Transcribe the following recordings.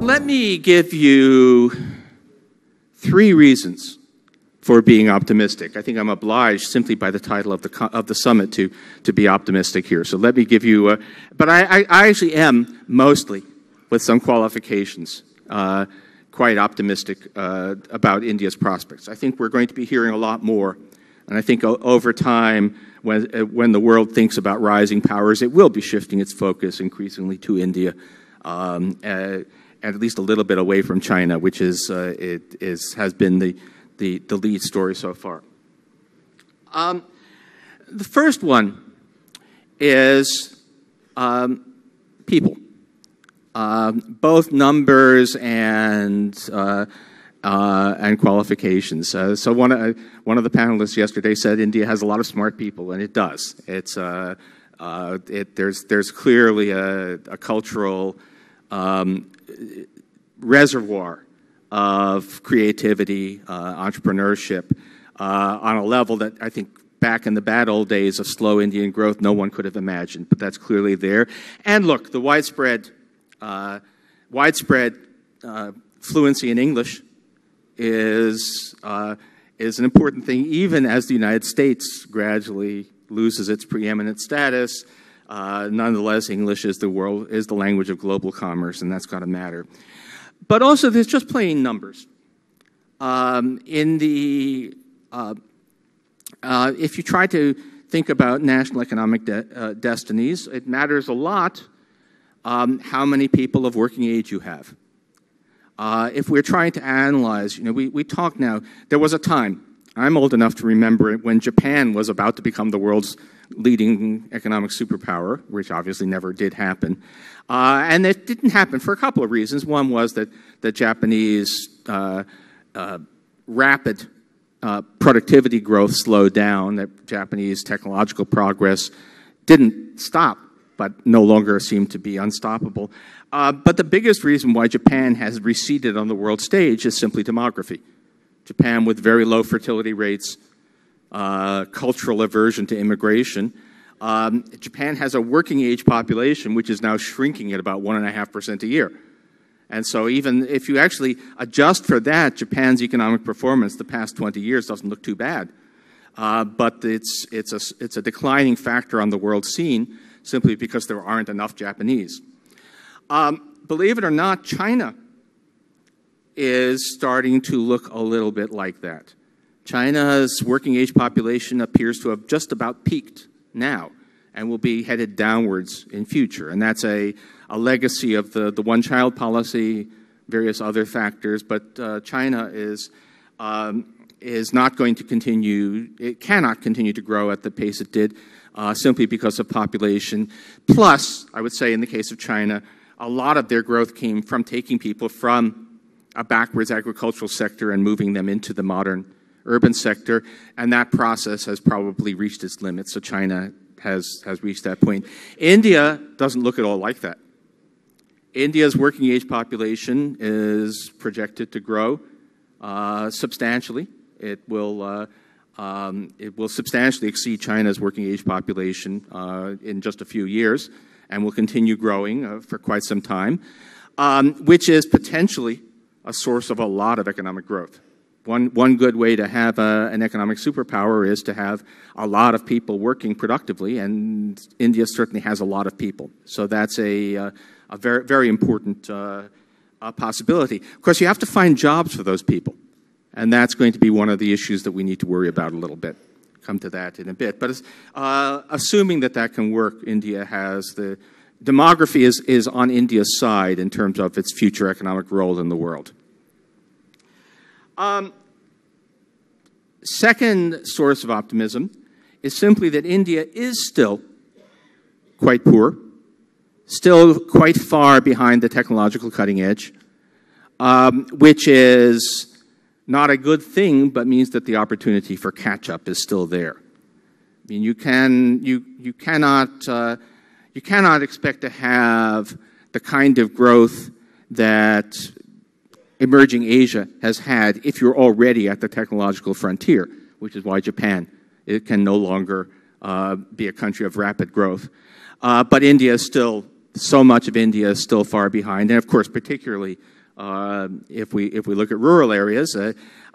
Let me give you 3 reasons for being optimistic. I think I'm obliged simply by the title of the summit to be optimistic here. So let me give you, but I actually am mostly, with some qualifications, quite optimistic about India's prospects. I think we're going to be hearing a lot more. And I think over time, when the world thinks about rising powers, it will be shifting its focus increasingly to India, and at least a little bit away from China, which is, has been the lead story so far. The first one is people. Both numbers and qualifications. So one of the panelists yesterday said India has a lot of smart people, and it does. It's there's clearly a cultural reservoir of creativity, entrepreneurship, on a level that I think back in the bad old days of slow Indian growth, no one could have imagined. But that's clearly there. And look, the widespread fluency in English is an important thing, even as the United States gradually loses its preeminent status. Nonetheless, English is the language of global commerce, and that's got to matter. But also, there's just plain numbers. If you try to think about national economic destinies, it matters a lot how many people of working age you have. If we're trying to analyze, we talk now, there was a time, I'm old enough to remember it, when Japan was about to become the world's leading economic superpower, which obviously never did happen. And it didn't happen for a couple of reasons. One was that the Japanese rapid productivity growth slowed down, that Japanese technological progress didn't stop, but no longer seemed to be unstoppable. But the biggest reason why Japan has receded on the world stage is simply demography. Japan, with very low fertility rates, cultural aversion to immigration. Japan has a working age population which is now shrinking at about 1.5% a year. And so even if you actually adjust for that, Japan's economic performance the past 20 years doesn't look too bad. But it's a declining factor on the world scene, simply because there aren't enough Japanese. Believe it or not, China is starting to look a little bit like that. China's working age population appears to have just about peaked now and will be headed downwards in future. And that's a legacy of the one-child policy, various other factors, but China is not going to continue, it cannot continue to grow at the pace it did, simply because of population. Plus, I would say in the case of China, a lot of their growth came from taking people from a backwards agricultural sector and moving them into the modern urban sector, and that process has probably reached its limit, so China has reached that point. India doesn't look at all like that. India's working age population is projected to grow substantially. It will substantially exceed China's working age population in just a few years, and will continue growing for quite some time, which is potentially a source of a lot of economic growth. One good way to have an economic superpower is to have a lot of people working productively, and India certainly has a lot of people. So that's a very, very important possibility. Of course, you have to find jobs for those people. And that's going to be one of the issues that we need to worry about a little bit. Come to that in a bit. But assuming that that can work, India has the demography is on India's side in terms of its future economic role in the world. Second source of optimism is simply that India is still quite poor, still quite far behind the technological cutting edge, which is not a good thing, but means that the opportunity for catch-up is still there. I mean, you cannot expect to have the kind of growth that emerging Asia has had if you're already at the technological frontier, which is why Japan can no longer be a country of rapid growth. But India is still so much of India is still far behind. And of course, particularly if we look at rural areas,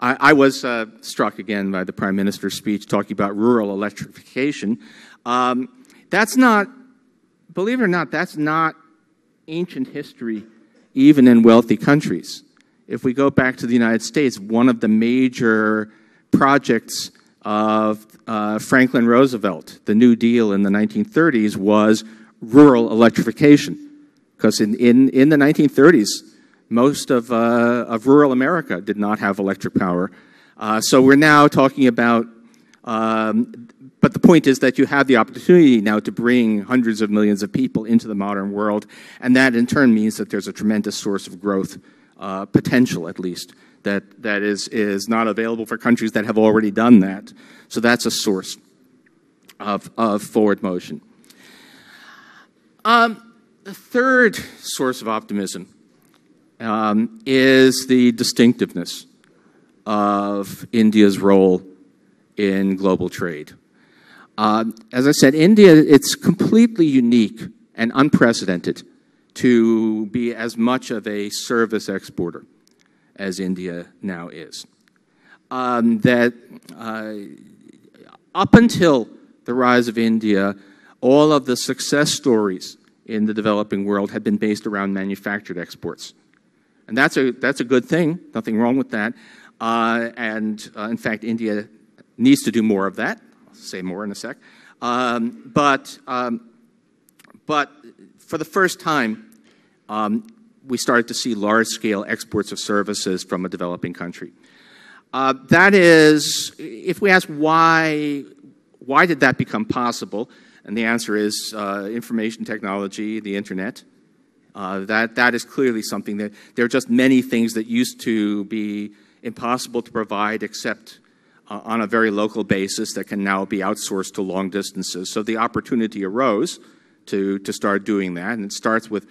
I was struck again by the Prime Minister's speech talking about rural electrification. That's not, believe it or not, that's not ancient history, even in wealthy countries. If we go back to the United States, one of the major projects of Franklin Roosevelt, the New Deal in the 1930s, was rural electrification. Because in the 1930s, most of rural America did not have electric power. So we're now talking about, but the point is that you have the opportunity now to bring hundreds of millions of people into the modern world, and that in turn means that there's a tremendous source of growth, potential at least, that is not available for countries that have already done that. So that's a source of forward motion. The third source of optimism is the distinctiveness of India's role in global trade. As I said, India, it's completely unique and unprecedented to be as much of a service exporter as India now is. Up until the rise of India, all of the success stories in the developing world had been based around manufactured exports. And that's a good thing, nothing wrong with that. In fact, India needs to do more of that. I'll say more in a sec. But for the first time, we started to see large-scale exports of services from a developing country. That is, if we ask why did that become possible, and the answer is information technology, the internet. That is clearly something that there are just many things that used to be impossible to provide except on a very local basis that can now be outsourced to long distances. So the opportunity arose to start doing that, and it starts with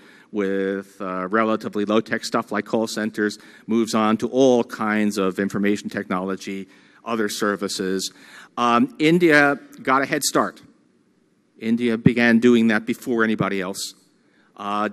relatively low-tech stuff like call centers, moves on to all kinds of information technology, other services. India got a head start. India began doing that before anybody else,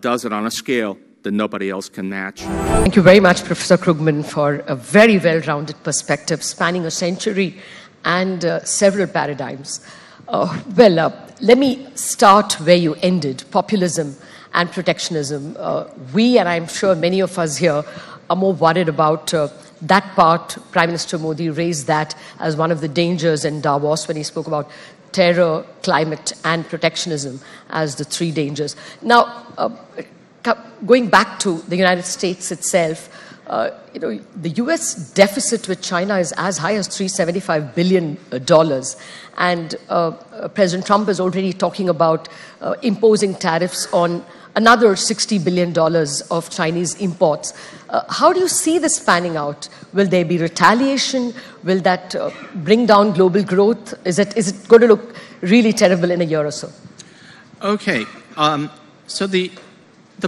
does it on a scale that nobody else can match. Thank you very much, Professor Krugman, for a very well-rounded perspective spanning a century and several paradigms. Let me start where you ended, populism and protectionism. We, and I'm sure many of us here, are more worried about that part. Prime Minister Modi raised that as one of the dangers in Davos when he spoke about terror, climate, and protectionism as the three dangers. Now, going back to the United States itself, the U.S. deficit with China is as high as $375 billion. And President Trump is already talking about imposing tariffs on another $60 billion of Chinese imports. How do you see this panning out? Will there be retaliation? Will that bring down global growth? Is it going to look really terrible in a year or so? Okay. So the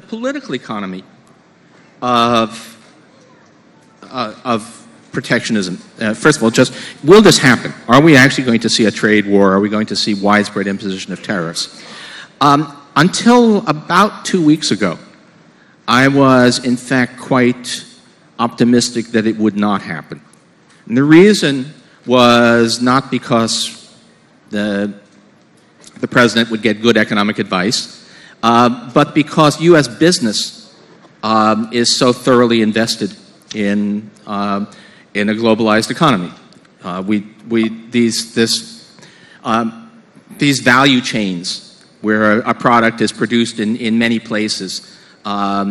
political economy of protectionism, first of all, just will this happen? Are we actually going to see a trade war? Are we going to see widespread imposition of tariffs? Until about 2 weeks ago, I was, in fact, quite optimistic that it would not happen. And the reason was not because the president would get good economic advice, but because U.S. business is so thoroughly invested in a globalized economy. These value chains, where a product is produced in many places, are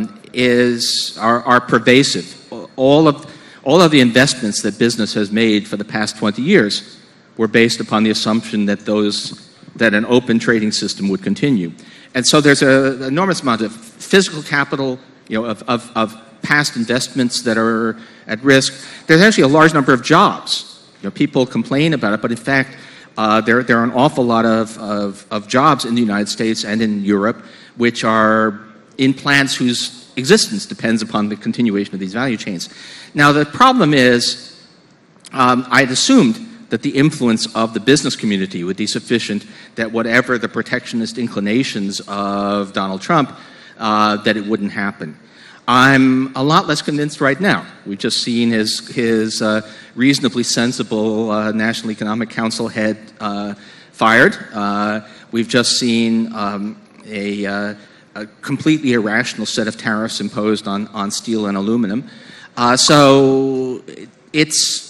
pervasive. All of the investments that business has made for the past 20 years were based upon the assumption that an open trading system would continue. And so there's an enormous amount of physical capital, of past investments that are at risk. There's actually a large number of jobs. People complain about it, but in fact, there are an awful lot of jobs in the United States and in Europe which are in plants whose existence depends upon the continuation of these value chains. Now, the problem is I had assumed that the influence of the business community would be sufficient that whatever the protectionist inclinations of Donald Trump that it wouldn't happen. I'm a lot less convinced right now. We've just seen his reasonably sensible National Economic Council head fired. We've just seen a completely irrational set of tariffs imposed on steel and aluminum. So it's,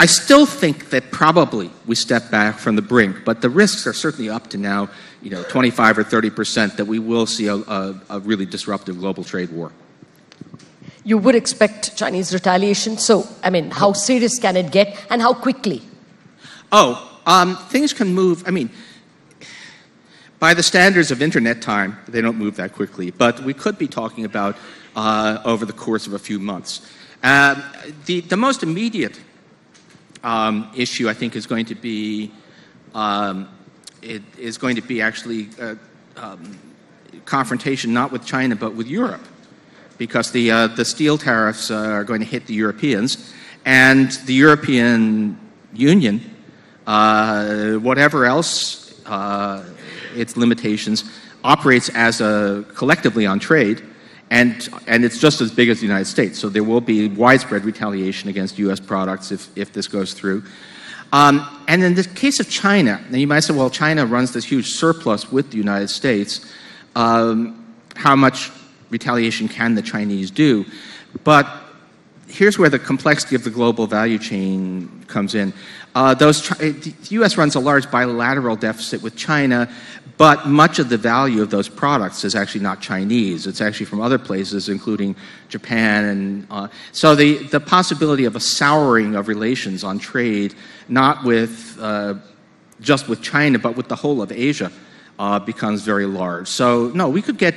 I still think that probably we step back from the brink, but the risks are certainly up to now, 25% or 30% that we will see a really disruptive global trade war. You would expect Chinese retaliation. So, I mean, how serious can it get and how quickly? Things can move. I mean, by the standards of internet time, they don't move that quickly. But we could be talking about over the course of a few months. The most immediate issue, I think, is going to be actually confrontation not with China but with Europe, because the steel tariffs are going to hit the Europeans, and the European Union, whatever else its limitations, operates as a collectively on trade, and it's just as big as the United States. So there will be widespread retaliation against U.S. products if this goes through. And in the case of China, now you might say, well, China runs this huge surplus with the United States. How much retaliation can the Chinese do? But here's where the complexity of the global value chain comes in. The U.S. runs a large bilateral deficit with China, but much of the value of those products is actually not Chinese. It's actually from other places, including Japan. And so the possibility of a souring of relations on trade, not with just with China, but with the whole of Asia, becomes very large. So no, we could get.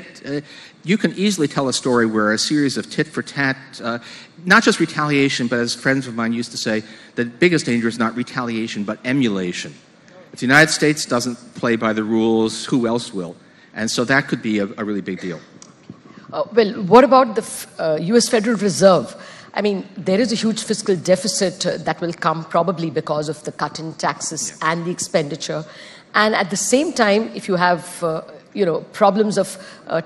You can easily tell a story where a series of tit-for-tat, not just retaliation, but as friends of mine used to say, the biggest danger is not retaliation, but emulation. If the United States doesn't play by the rules, who else will? And so that could be a really big deal. Well, what about the U.S. Federal Reserve? I mean, there is a huge fiscal deficit that will come probably because of the cut in taxes and the expenditure. And at the same time, if you have problems of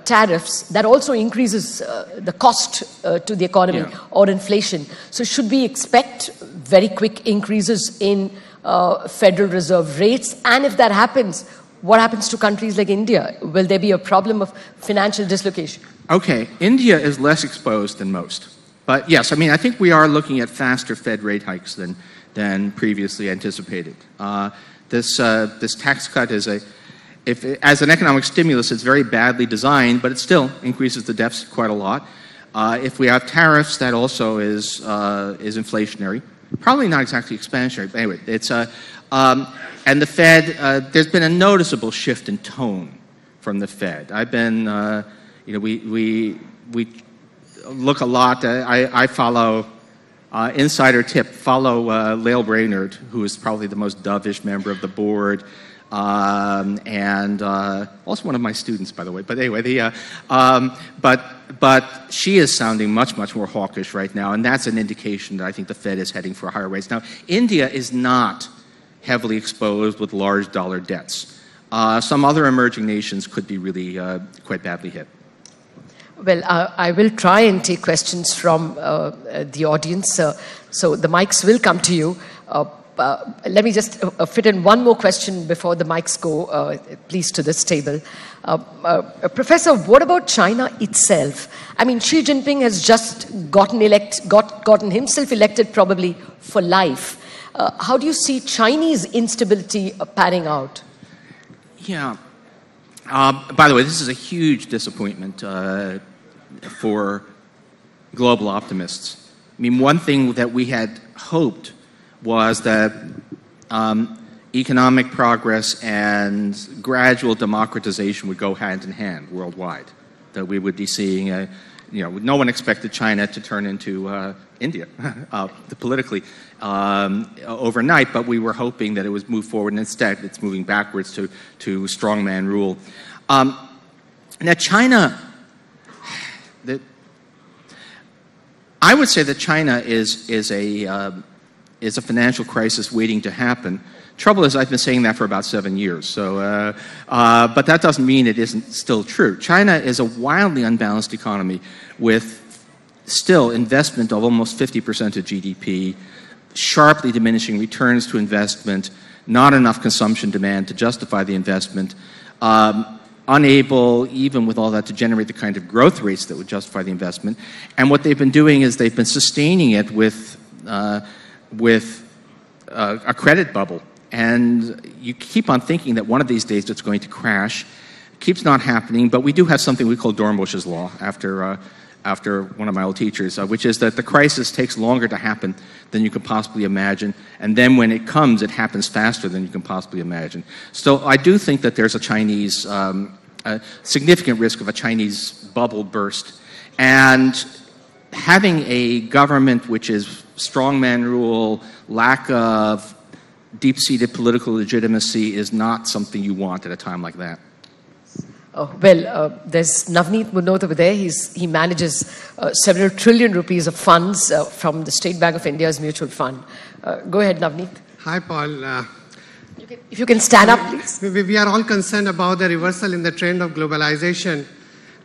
tariffs, that also increases the cost to the economy or inflation. So should we expect very quick increases in Federal Reserve rates? And if that happens, what happens to countries like India? Will there be a problem of financial dislocation? Okay, India is less exposed than most. But yes, I mean, I think we are looking at faster Fed rate hikes than previously anticipated. This tax cut is as an economic stimulus, it's very badly designed, but it still increases the deficit quite a lot. If we have tariffs, that also is inflationary. Probably not exactly expansionary, but anyway, it's and the Fed, there's been a noticeable shift in tone from the Fed. I've been, we look a lot, I follow, insider tip, follow Lael Brainard, who is probably the most dovish member of the board, and also one of my students, by the way. But anyway, but she is sounding much more hawkish right now, and that's an indication that I think the Fed is heading for higher rates. Now, India is not heavily exposed with large dollar debts. Some other emerging nations could be really quite badly hit. Well, I will try and take questions from the audience, so the mics will come to you. Let me just fit in one more question before the mics go, please, to this table. Professor, what about China itself? I mean, Xi Jinping has just gotten himself elected probably for life. How do you see Chinese instability panning out? Yeah. By the way, this is a huge disappointment for global optimists. I mean, one thing that we had hoped was that economic progress and gradual democratization would go hand in hand worldwide. That we would be seeing, no one expected China to turn into India politically overnight, but we were hoping that it was move forward, and instead it's moving backwards to strongman rule. Now China, I would say that China is a is a financial crisis waiting to happen. Trouble is, I've been saying that for about 7 years, so, but that doesn't mean it isn't still true. China is a wildly unbalanced economy with still investment of almost 50% of GDP, sharply diminishing returns to investment, not enough consumption demand to justify the investment, unable, even with all that, to generate the kind of growth rates that would justify the investment. And what they've been doing is they've been sustaining it with a credit bubble. And you keep on thinking that one of these days it's going to crash. It keeps not happening, but we do have something we call Dornbusch's law, after one of my old teachers, which is that the crisis takes longer to happen than you can possibly imagine, and then when it comes, it happens faster than you can possibly imagine. So I do think that there's a Chinese, a significant risk of a Chinese bubble burst, and having a government which is strongman rule, lack of deep-seated political legitimacy is not something you want at a time like that. There's Navneet Munot over there. He manages several trillion rupees of funds from the State Bank of India's mutual fund. Go ahead, Navneet. Hi, Paul. If you can stand up, please. We are all concerned about the reversal in the trend of globalization,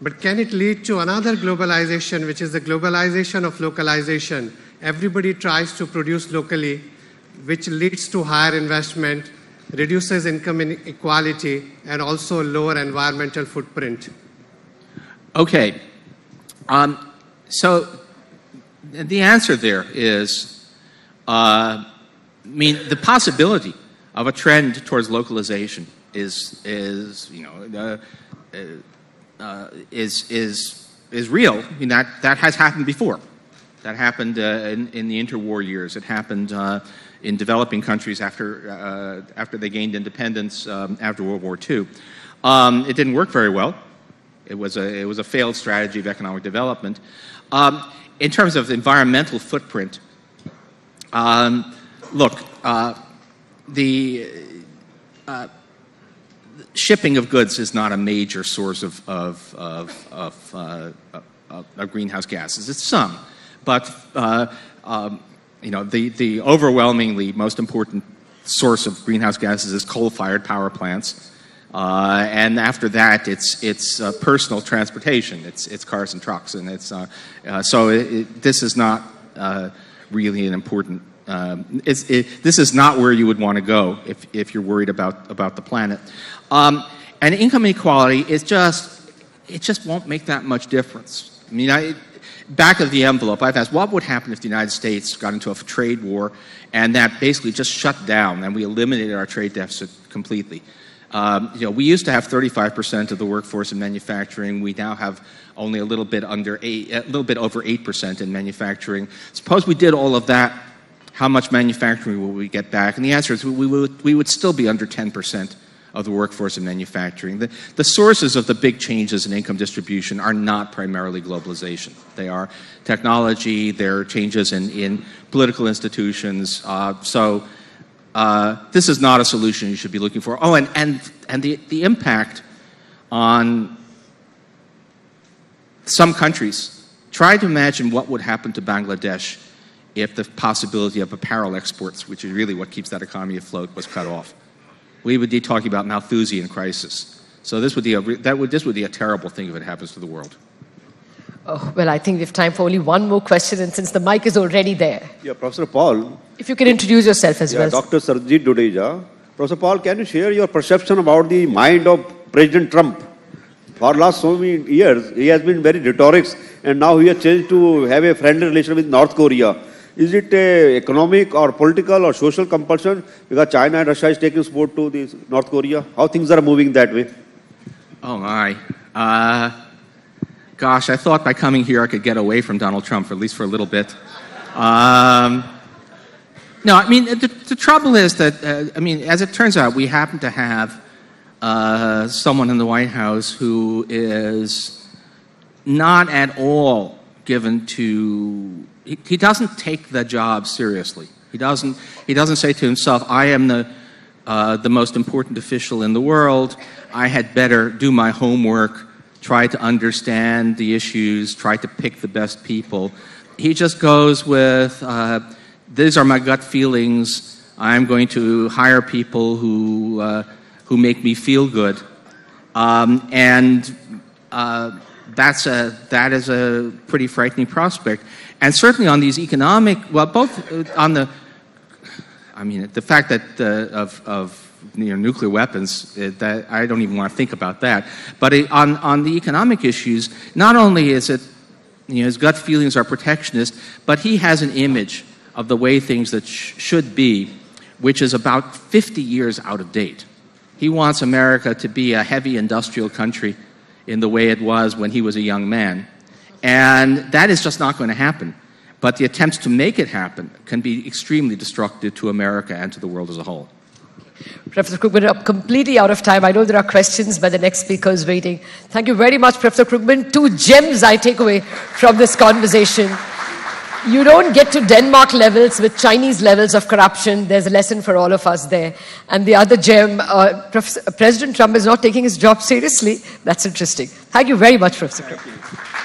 but can it lead to another globalization, which is the globalization of localization? Everybody tries to produce locally, which leads to higher investment, reduces income inequality, and also lower environmental footprint. Okay. So the answer there is, I mean, the possibility of a trend towards localization is real. I mean, that has happened before. That happened in the interwar years. It happened in developing countries after they gained independence after World War II. It didn't work very well. It was a failed strategy of economic development. In terms of environmental footprint, the shipping of goods is not a major source of greenhouse gases. It's some. But you know, the overwhelmingly most important source of greenhouse gases is coal-fired power plants, and after that, it's personal transportation, it's cars and trucks, and it's this is not really an important. This is not where you would want to go if you're worried about the planet. And income inequality is it just won't make that much difference. I mean, back of the envelope, I've asked, what would happen if the United States got into a trade war and that basically just shut down and we eliminated our trade deficit completely? You know, we used to have 35% of the workforce in manufacturing. We now have only a little bit over 8% in manufacturing. Suppose we did all of that, how much manufacturing will we get back? And the answer is we would still be under 10% of the workforce in manufacturing. The sources of the big changes in income distribution are not primarily globalization. They are technology, they're changes in political institutions. So this is not a solution you should be looking for. Oh, and the impact on some countries. Try to imagine what would happen to Bangladesh if the possibility of apparel exports, which is really what keeps that economy afloat, was cut off. We would be talking about Malthusian crisis. So this would be a terrible thing if it happens to the world. Oh, well, I think we have time for only one more question, and since the mic is already there. Yeah, Professor Paul. If you can introduce yourself as well. Dr. Sarjeet Dudeja. Professor Paul, can you share your perception about the mind of President Trump? For last so many years, he has been very rhetorics, and now he has changed to have a friendly relation with North Korea. Is it a economic or political or social compulsion? Because China and Russia is taking support to this North Korea. How things are moving that way? Oh my. Gosh, I thought by coming here I could get away from Donald Trump, at least for a little bit. No, I mean, the trouble is that, I mean, as it turns out, we happen to have someone in the White House who is not at all given to... He doesn't take the job seriously. He doesn't say to himself, I am the most important official in the world. I had better do my homework, try to understand the issues, try to pick the best people. He just goes with these are my gut feelings. I'm going to hire people who make me feel good, that is a pretty frightening prospect. And certainly on these economic, well, both on the, I mean, the fact that nuclear weapons, that I don't even want to think about that. But on the economic issues, not only is it, his gut feelings are protectionist, but he has an image of the way things that should be, which is about 50 years out of date. He wants America to be a heavy industrial country in the way it was when he was a young man. And that is just not going to happen. But the attempts to make it happen can be extremely destructive to America and to the world as a whole. Professor Krugman, I'm completely out of time. I know there are questions, but the next speaker is waiting. Thank you very much, Professor Krugman. Two gems I take away from this conversation. You don't get to Denmark levels with Chinese levels of corruption. There's a lesson for all of us there. And the other gem, President Trump is not taking his job seriously. That's interesting. Thank you very much, Professor Krugman.